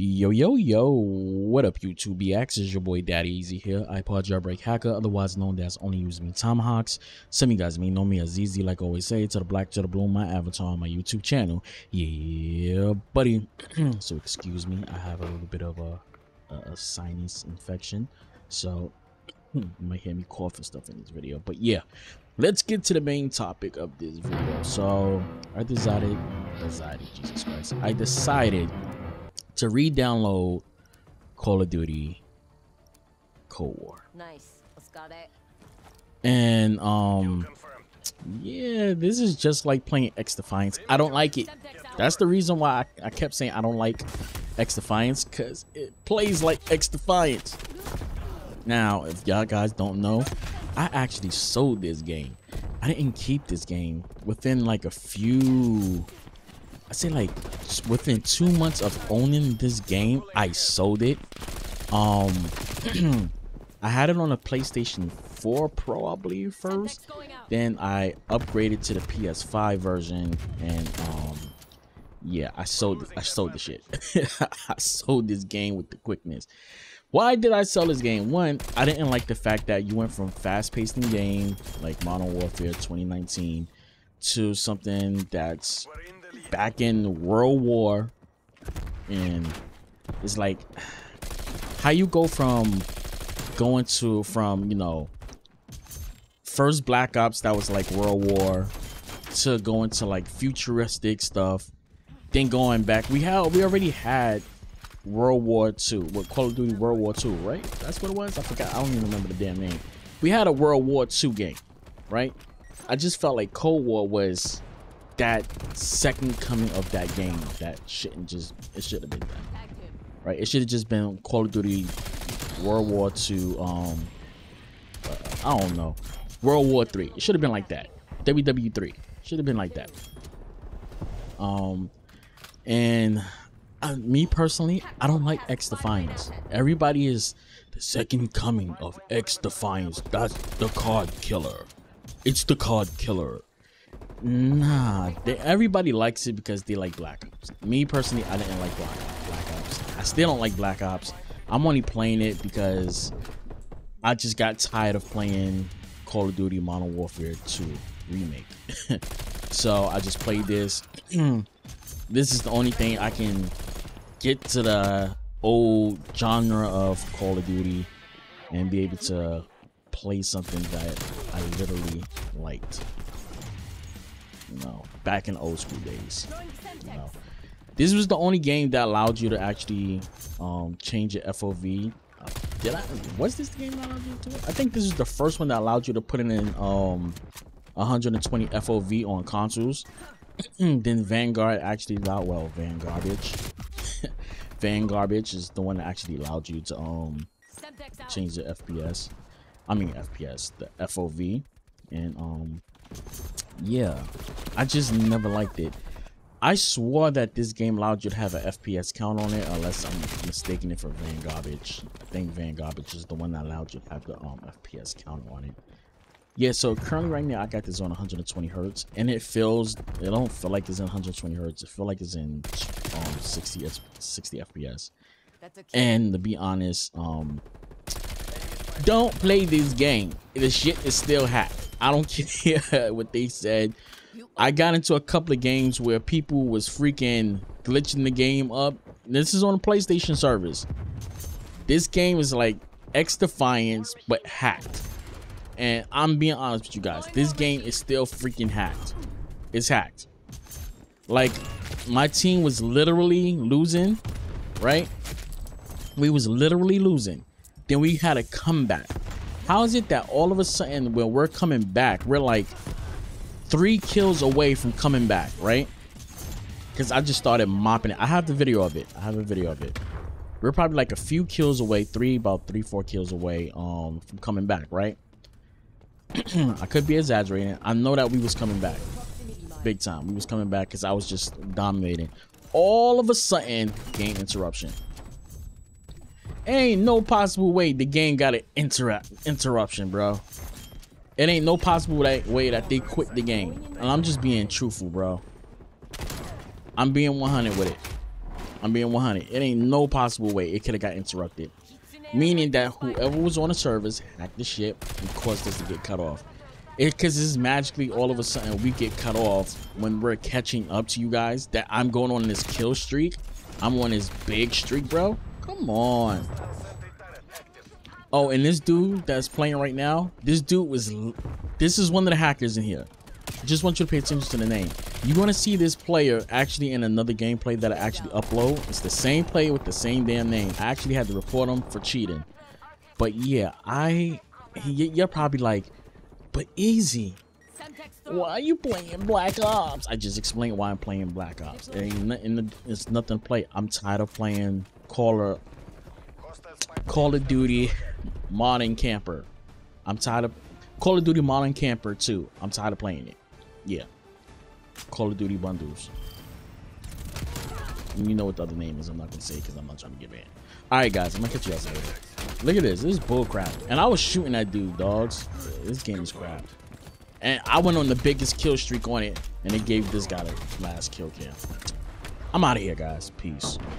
Yo, yo, yo, what up, YouTube? BX is your boy Daddy Easy here, iPod Jailbreak Hacker, otherwise known as Only Use Me Tomahawks. Some of you guys may know me as Easy, like I always say, to the black, to the blue, my avatar on my YouTube channel. Yeah, buddy. So, excuse me, I have a little bit of a sinus infection, so you might hear me cough and stuff in this video, but yeah, let's get to the main topic of this video. So, I decided to re-download Call of Duty Cold War. Nice, let's got it. And yeah, this is just like playing X Defiance. I don't like it. That's the reason why I kept saying I don't like X Defiance, because it plays like X Defiance. Now, if y'all guys don't know, I actually sold this game. I didn't keep this game. Within like a few, I say like within 2 months of owning this game, I sold it. I had it on a PlayStation 4 probably first, then I upgraded to the PS5 version, and yeah, I sold the shit. I sold this game with the quickness. Why did I sell this game? One, I didn't like the fact that you went from fast-paced game like Modern Warfare 2019 to something that's back in World War, and it's like how you go from going to you know, first Black Ops that was like World War to going to like futuristic stuff, then going back. We already had World War II with Call of Duty World War II, right? That's what it was. I forgot. I don't even remember the damn name. We had a World War II game, right? I just felt like Cold War was that second coming of that game. That shouldn't just, it should have been that, right? It should have just been Call of Duty World War II, I don't know, World War III. It should have been like that. WW3 should have been like that. And me personally, I don't like X Defiance. Everybody is the second coming of X Defiance. That's the COD killer. It's the COD killer. Nah, everybody likes it because they like Black Ops. Me personally, I didn't like Black Ops. I still don't like Black Ops. I'm only playing it because I just got tired of playing Call of Duty Modern Warfare 2 Remake. So I just played this. This is the only thing I can get to the old genre of Call of Duty and be able to play something that I literally liked, you know, back in old school days, you know. This was the only game that allowed you to actually change your FOV. Was this the game that allowed you to do it? I think this is the first one that allowed you to put in 120 FOV on consoles. Then Vanguard actually allowed, well, Vanguard is the one that actually allowed you to change the FPS. I mean FPS, the FOV. And yeah, I just never liked it. I swore that this game allowed you to have an FPS count on it, unless I'm mistaken it for Vanguard. I think Vanguard is the one that allowed you to have the FPS count on it. Yeah, so currently right now I got this on 120 hertz, and it don't feel like it's in 120 hertz. It feel like it's in 60 FPS. And to be honest, don't play this game. The shit is still hacked. I don't care what they said. I got into a couple of games where people was freaking glitching the game up. This is on a PlayStation service. This game is like X Defiance but hacked. And I'm being honest with you guys, this game is still freaking hacked. It's hacked. Like, my team was literally losing, right? We was literally losing. Then we had a comeback. How is it that all of a sudden when we're coming back, we're like 3 kills away from coming back, right? Because I just started mopping it. I have the video of it. We're probably like a few kills away, about 3-4 kills away from coming back, right? I could be exaggerating. I know that we was coming back big time. We was coming back because I was just dominating. All of a sudden, game interruption. Ain't no possible way the game got an interruption, bro. It ain't no possible way that they quit the game. And I'm just being truthful, bro. I'm being 100 with it. I'm being 100. It ain't no possible way it could have got interrupted. Meaning that whoever was on the servers hacked the ship and caused us to get cut off. Because it's magically all of a sudden we get cut off when we're catching up to you guys. That I'm going on this kill streak. I'm on this big streak, bro. Come on. Oh, and this dude that's playing right now, this dude was... This is one of the hackers in here. Just want you to pay attention to the name. You want to see this player actually in another gameplay that I actually upload. It's the same player with the same damn name. I actually had to report him for cheating. But yeah, you're probably like, but Easy, why are you playing Black Ops? I just explained why I'm playing Black Ops. It ain't nothing, it's nothing to play. I'm tired of playing Call of Duty Modern Camper. I'm tired of Call of Duty Modern Camper 2. I'm tired of playing it. Yeah. Call of Duty bundles. And you know what the other name is. I'm not going to say because I'm not trying to get banned. Alright, guys. I'm going to catch you guys later. Look at this. This is bullcrap. And I was shooting that dude, dogs. This game is crap. And I went on the biggest kill streak on it. And it gave this guy the last kill cam. I'm out of here, guys. Peace.